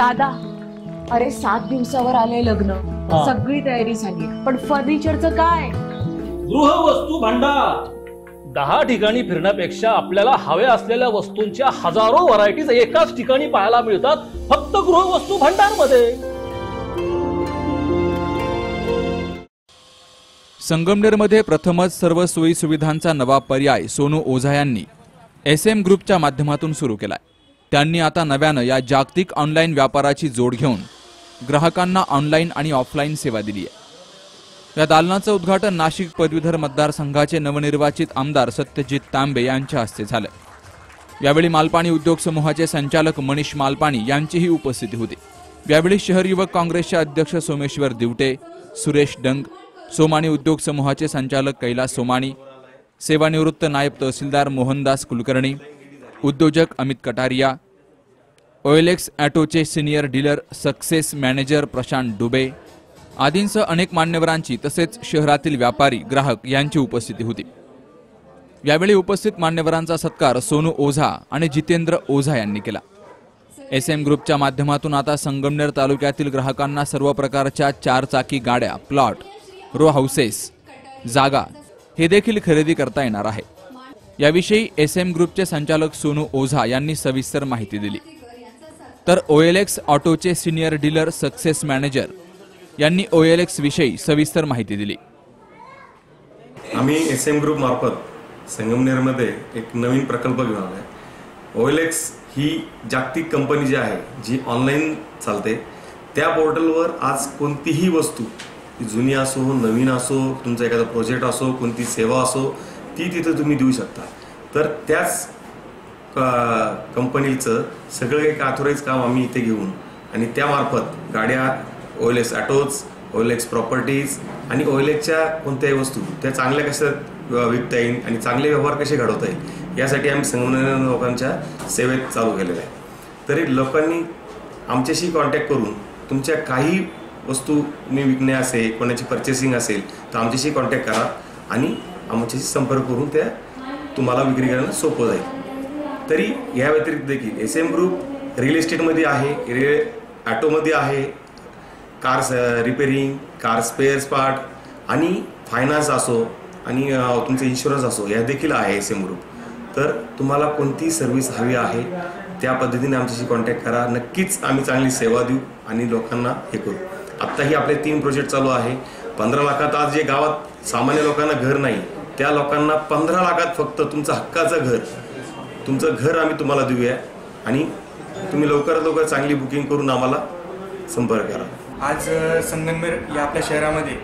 दादा, अरे 7 दिवसावर आले लग्न, सगळी तयारी झाली, पण फर्निचरचं काय? गृह वस्तू भांडार. 10 ठिकाणी फिरण्यापेक्षा आपल्याला हव्या असलेल्या वस्तूंच्या हजारो व्हरायटीज एकाच ठिकाणी पाहायला मिळतात फक्त गृह वस्तू भांडारमध्ये. संगमनेरमध्ये प्रथमच सर्व सोयी सुविधांचा नवा पर्याय सोनू ओझा यांनी SM ग्रुपच्या माध्यमातून सुरू केलाय. त्यांनी आता नव्याने या जागतिक ऑनलाइन व्यापाराची जोड घेऊन ग्राहकांना ऑनलाइन आणि ऑफलाइन सेवा दिली आहे. या दालनाचं उद्घाटन नाशिक पदवीधर मतदारसंघाचे नवनिर्वाचित आमदार सत्यजित तांबे यांच्या हस्ते झालं. यावेळी मालपाणी उद्योग समूहाचे संचालक मनीष मालपाणी यांचीही उपस्थिती होती. यावेळी शहर युवक काँग्रेसचे अध्यक्ष सोमेश्वर दिवटे, सुरेश डंग, सोमानी उद्योग समूहाचे संचालक कैलास सोमानी, सेवानिवृत्त नायब तहसीलदार मोहनदास कुलकर्णी, उद्योजक अमित कटारिया, OLX ॲटोचे senior dealer success manager Prashant Dube आदींसह अनेक मान्यवरांची तसेच शहरातील व्यापारी ग्राहक यांची उपस्थिती होती. यावेळी उपस्थित मान्यवरांचा सत्कार सोनू ओझा आणि जितेंद्र ओझा यांनी केला. SM ग्रुपच्या माध्यमातून आता संगमनेर तालुक्यातील ग्राहकांना सर्व प्रकारच्या 4 चाकी गाड्या, प्लॉट, रो हाउसेस, जागा हे देखील खरेदी करता येणार आहे. याविषयी SM ग्रुपचे संचालक सोनू ओझा यांनी सविस्तर माहिती दिली. तर OLX ऑटोचे सिनियर डीलर सक्सेस मॅनेजर यांनी OLX विषयी सविस्तर माहिती दिली. आम्ही SM ग्रुप मार्फत संगमनेरमध्ये एक नवीन प्रकल्प घेऊन आलो आहे. OLX ही जागतिक कंपनी जी आहे जी ऑनलाईन चालते, त्या पोर्टलवर आज कोणतीही वस्तू जुनी असो, नवीन असो, तुमचा एखादा प्रोजेक्ट असो, कोणती सेवा असो, ती तिथे तुम्ही देऊ शकता. तर त्याच कंपनीचं सगळं एक ऑथोराइज काम आम्ही इथे घेऊन आणि त्यामार्फत गाड्या, OLX ॲटोज, OLX प्रॉपर्टीज आणि OLXच्या कोणत्याही वस्तू त्या चांगल्या कशा विकता येईल आणि चांगले व्यवहार कसे घडवता येईल यासाठी आम्ही संगमनेर लोकांच्या सेवेत चालू केलेलं आहे. तरी लोकांनी आमच्याशी कॉन्टॅक्ट करून तुमच्या काही वस्तू मी विकणे असेल, कोणाची परचेसिंग असेल तर आमच्याशी कॉन्टॅक्ट करा आणि आमच्याशी संपर्क करून त्या तुम्हाला विक्री करणं सोपं जाईल. तरी या व्यतिरिक्त देखील SM ग्रुप रिअल इस्टेटमध्ये आहे, ॲटोमध्ये आहे, cars repairing, car spares part आणि फायनान्स असो आणि तुमचे इन्शुरन्स असो या देखील आहे SM ग्रुप. तर तुम्हाला कोणती सर्व्हिस हवी आहे त्या पद्धतीने आमच्याशी कॉन्टॅक्ट करा. नक्कीच आम्ही चांगली सेवा देऊ आणि लोकांना हे करू. आत्ताही आपले 3 प्रोजेक्ट चालू आहे. 15 लाखात आज जे गावात सामान्य लोकांना घर नाही त्या लोकांना 15 लाखात फक्त तुमचं हक्काचं घर, तुमचं घर आम्ही तुम्हाला देऊया आणि तुम्ही लवकरात लवकर चांगली बुकिंग करून आम्हाला संपर्क करा. आज संगमनेर या आपल्या शहरामध्ये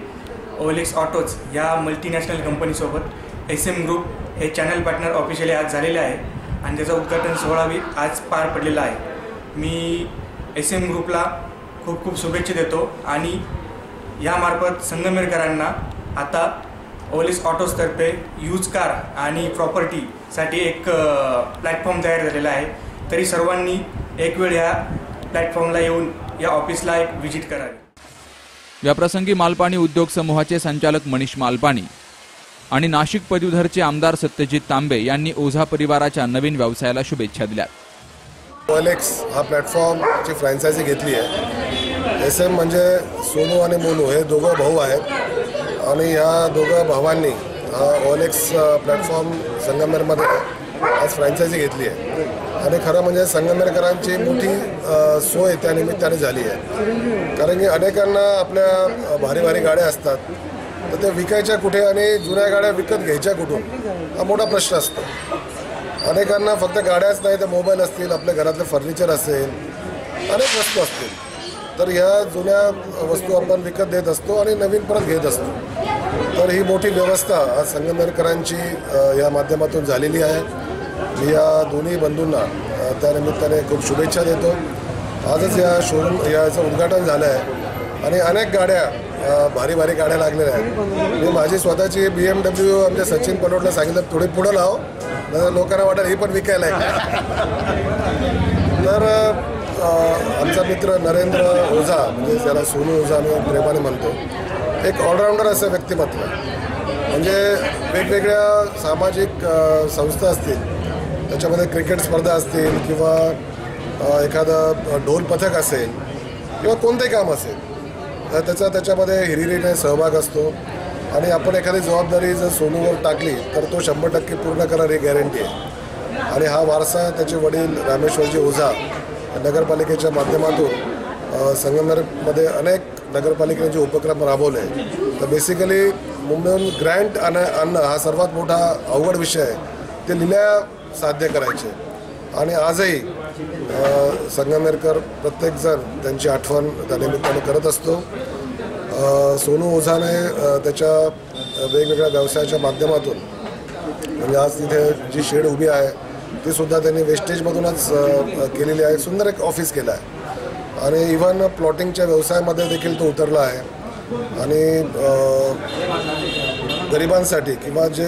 OLX ऑटोज या मल्टीनॅशनल कंपनीसोबत SM ग्रुप हे चॅनल पार्टनर ऑफिशियली आज झालेले आहे आणि त्याचा उद्घाटन सोहळाही आज पार पडलेला आहे. मी SM ग्रुपला खूप खूप शुभेच्छा देतो आणि यामार्फत संगमनेरकरांना आता OLX ऑटोजतर्फे यूज कार आणि प्रॉपर्टीसाठी एक प्लॅटफॉर्म तयार झालेला आहे. तरी सर्वांनी एक वेळ ह्या प्लॅटफॉर्मला येऊन या ऑफिसला एक व्हिजिट करावी. याप्रसंगी मालपाणी उद्योग समूहाचे संचालक मनीष मालपाणी आणि नाशिक पदवीधरचे आमदार सत्यजित तांबे यांनी ओझा परिवाराच्या नवीन व्यवसायाला शुभेच्छा दिल्या. OLX हा प्लॅटफॉर्म ची फ्रँचायझी घेतली आहे. SM म्हणजे सोनू आणि मोनू हे दोघं भाऊ आहेत आणि या दोघं भावांनी हा OLX प्लॅटफॉर्म संगमनेरमध्ये आज फ्रँचायझी घेतली आहे आणि खरं म्हणजे संगमनेरकरांची मोठी सोय त्यानिमित्ताने झाली आहे. कारण की अनेकांना आपल्या भारी भारी गाड्या असतात तर त्या विकायच्या कुठे आणि जुन्या गाड्या विकत घ्यायच्या कुठून हा मोठा प्रश्न असतो. अनेकांना फक्त गाड्याच नाही तर मोबाईल असतील, आपल्या घरातलं फर्निचर असेल, अनेक वस्तू असतील. तर ह्या जुन्या वस्तू आपण विकत देत असतो आणि नवीन परत घेत असतो. तर ही मोठी व्यवस्था आज संगमनेरकरांची या माध्यमातून झालेली आहे. मी या दोन्ही बंधूंना त्यानिमित्ताने खूप शुभेच्छा देतो. आजच या शोरूम याचं उद्घाटन झालं आहे आणि अनेक गाड्या भारी भारी गाड्या लागलेल्या आहेत. मी माझी स्वतःची BMW आमच्या सचिन पनोटला सांगितलं थोडी पुढं लाव, लोकांना वाटेल हे पण विकायला आहे. तर आमचा मित्र नरेंद्र ओझा म्हणजे ज्याला सोनू ओझा आम्ही प्रेमाने म्हणतो, एक ऑलराऊंडर असं व्यक्तिमत्व आहे. म्हणजे वेगवेगळ्या सामाजिक संस्था असतील त्याच्यामध्ये क्रिकेट स्पर्धा असतील किंवा एखादं ढोल पथक असेल किंवा कोणतेही काम असेल तर त्याच्यामध्ये हिरीरीने सहभाग असतो आणि आपण एखादी जबाबदारी जर सोनूवर टाकली तर तो 100% पूर्ण करणार ही गॅरंटी आहे। आणि हा वारसा त्याचे वडील रामेश्वरजी ओझा नगरपालिकेच्या माध्यमातून संगमनेरमध्ये अनेक नगरपालिकेने जे उपक्रम राबवले तर बेसिकली मुंबईहून ग्रँट आणणं हा सर्वात मोठा अवघड विषय आहे, ते लिल्या साध्य करायचे आणि आजही संगमनेरकर प्रत्येकजण त्यांची आठवण त्यानिमित्ताने करत असतो। सोनू ओझाने त्याच्या वेगवेगळ्या व्यवसायाच्या माध्यमातून म्हणजे आज इथे जी शेड उभी आहे ती सुद्धा त्यांनी वेस्टेजमधूनच केलेली आहे, सुंदर एक ऑफिस केलं आहे आणि इव्हन प्लॉटिंगच्या व्यवसायामध्ये देखील तो उतरला आहे आणि गरिबांसाठी किंवा जे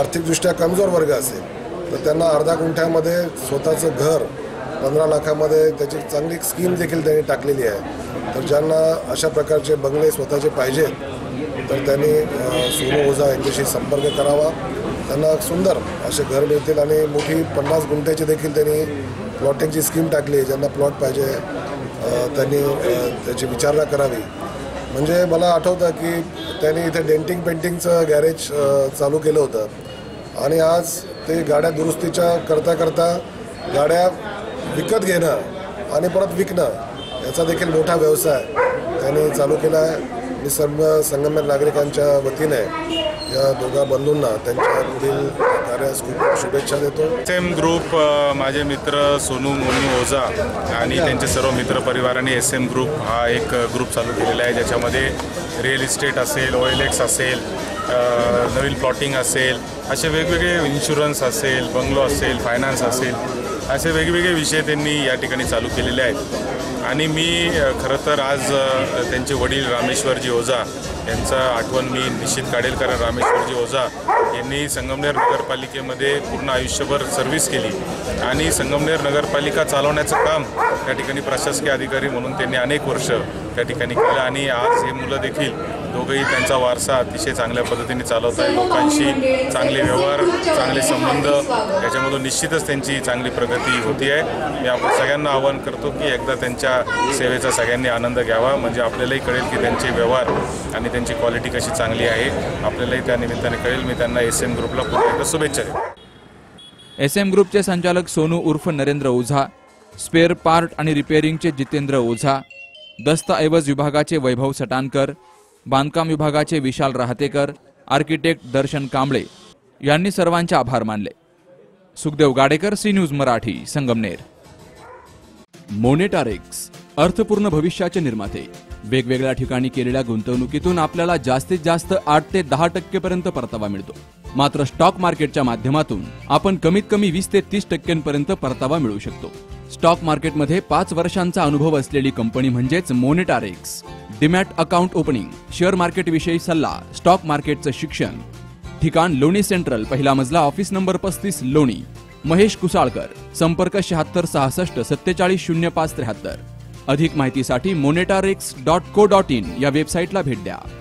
आर्थिकदृष्ट्या कमजोर वर्ग असेल तर त्यांना अर्धा गुंठ्यामध्ये स्वतःचं घर 15 लाखामध्ये त्याची चांगली स्कीम देखील त्यांनी टाकलेली आहे। तर ज्यांना अशा प्रकारचे बंगले स्वतःचे पाहिजेत तर त्यांनी सोनू ओझा यांच्याशी संपर्क करावा, त्यांना सुंदर असे घर मिळतील आणि मोठी 50 गुंठ्याची देखील त्यांनी प्लॉटिंगची स्कीम टाकली आहे, ज्यांना प्लॉट पाहिजे त्यांनी त्याची विचारणा करावी। म्हणजे मला आठवतं की त्यांनी इथे डेंटिंग पेंटिंगचं गॅरेज चालू केलं होतं आणि आज ते गाड्या दुरुस्तीच्या करता गाड्या विकत घेणं आणि परत विकणं याचा देखील मोठा व्यवसाय त्यांनी चालू केला आहे। मी सर्व संगमनेर नागरिकांच्या वतीने या दोघा बंधूंना त्यांच्या पुढील कार्यास खूप शुभेच्छा देतो। SM ग्रुप माझे मित्र सोनू मोनू ओझा आणि त्यांचे सर्व मित्रपरिवाराने SM ग्रुप हा एक ग्रुप चालू केलेला आहे ज्याच्यामध्ये रिअल इस्टेट असेल, OLX असेल, नवीन प्लॉटिंग असेल, असे वेगवेगळे इन्शुरन्स असेल, बंगलो असेल, फायनान्स असेल, असे वेगवेगळे विषय त्यांनी या ठिकाणी चालू केलेले आहेत। आणि मी खरं तर आज त्यांचे वडील रामेश्वरजी ओझा यांचा आठवण मी निश्चित काढेल, कारण रामेश्वरजी ओझा यांनी संगमनेर नगरपालिकेमध्ये पूर्ण आयुष्यभर सर्व्हिस केली आणि संगमनेर नगरपालिका चालवण्याचं काम त्या ठिकाणी प्रशासकीय अधिकारी म्हणून त्यांनी अनेक वर्ष त्या ठिकाणी केलं आणि आज हे मुलं देखील दोघंही त्यांचा वारसा अतिशय चांगल्या पद्धतीने चालवत आहे। लोकांशी चांगले व्यवहार, चांगले संबंध, याच्यामधून निश्चितच त्यांची चांगली प्रगती होती आहे। मी आपण सगळ्यांना आवाहन करतो की एकदा त्यांच्या सेवेचा सगळ्यांनी आनंद घ्यावा, म्हणजे आपल्यालाही कळेल की त्यांचे व्यवहार आणि त्यांची क्वालिटी कशी चांगली आहे, आपल्यालाही त्यानिमित्ताने कळेल। मी त्यांना SM ग्रुपला पुन्हा एकदा शुभेच्छा देतो। SM ग्रुपचे संचालक सोनू उर्फ नरेंद्र ओझा, स्पेअर पार्ट आणि रिपेअरिंगचे जितेंद्र ओझा, दस्तऐवज विभागाचे वैभव सटानकर, बांधकाम विभागाचे विशाल राहतेकर, आर्किटेक्ट दर्शन कांबळे यांनी सर्वांचे आभार मानले। Sukhdev Gadekar, C news Marathi, Sangamner. मोनेटारिक्स, अर्थपूर्ण भविष्याचे निर्माते। वेगवेगळ्या ठिकाणी केलेल्या गुंतवणुकीतून आपल्याला जास्तीत जास्त 8 ते 10% पर्यंत परतावा मिळतो, मात्र स्टॉक मार्केटच्या माध्यमातून आपण कमीत कमी 20 ते 30% परतावा मिळवू शकतो। स्टॉक मार्केटमध्ये 5 वर्षांचा अनुभव असलेली कंपनी म्हणजेच Monetarix. Demat account opening, share मार्केटविषयी सल्ला, स्टॉक मार्केटचं शिक्षण। ठिकाण लोणी सेंट्रल, 1ला मजला, ऑफिस नंबर 35, लोणी। महेश कुशाळकर, संपर्क 766647405373। अधिक माहितीसाठी monetarix.co.in या वेबसाईटला भेट द्या।